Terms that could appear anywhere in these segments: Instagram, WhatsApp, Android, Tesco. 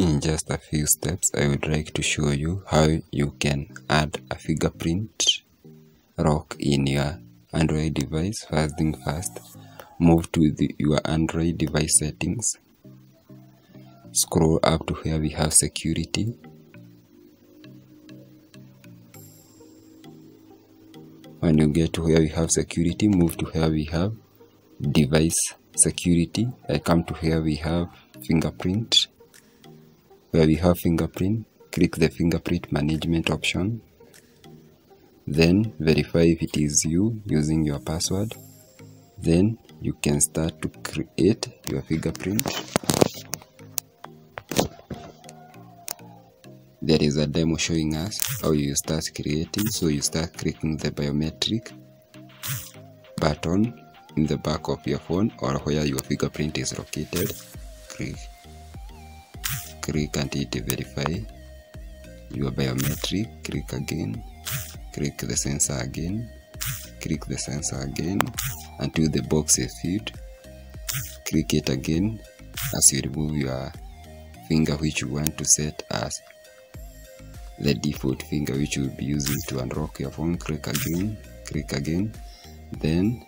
In just a few steps, I would like to show you how you can add a fingerprint lock in your Android device. First thing first, move to your Android device settings. Scroll up to where we have security. When you get to where we have security, move to where we have device security. I come to where we have fingerprint. Where we have fingerprint, click the fingerprint management option. Then verify if it is you using your password. Then you can start to create your fingerprint. There is a demo showing us how you start creating, so you start clicking the biometric button in the back of your phone or where your fingerprint is located. Click until it verify your biometric. Click again, click the sensor again, click the sensor again until the box is filled. Click it again as you remove your finger which you want to set as the default finger which you will be using to unlock your phone. Click again, then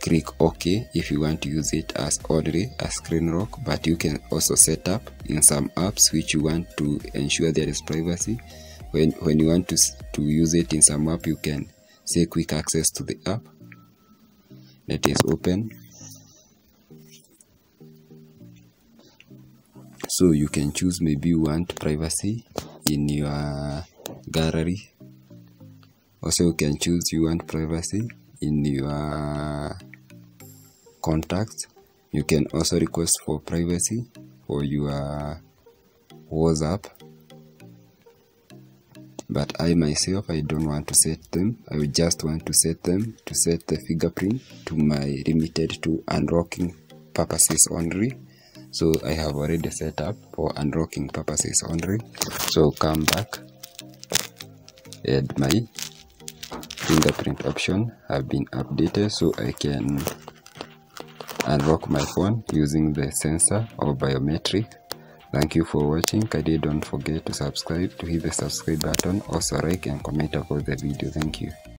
click OK if you want to use it as already a screen lock, but you can also set up in some apps which you want to ensure there is privacy. When you want to use it in some app, you can say quick access to the app. Let us open. So you can choose, maybe you want privacy in your gallery. Also you can choose you want privacy in your contacts. You can also request for privacy for your WhatsApp. But I myself, I don't want to set them. I will just want to set them to set the fingerprint to my limited to unlocking purposes only. So I have already set up for unlocking purposes only. So come back, add my fingerprint option have been updated, so I can unlock my phone using the sensor or biometric. Thank you for watching. Kindly don't forget to subscribe, to hit the subscribe button, also like and comment about the video. Thank you.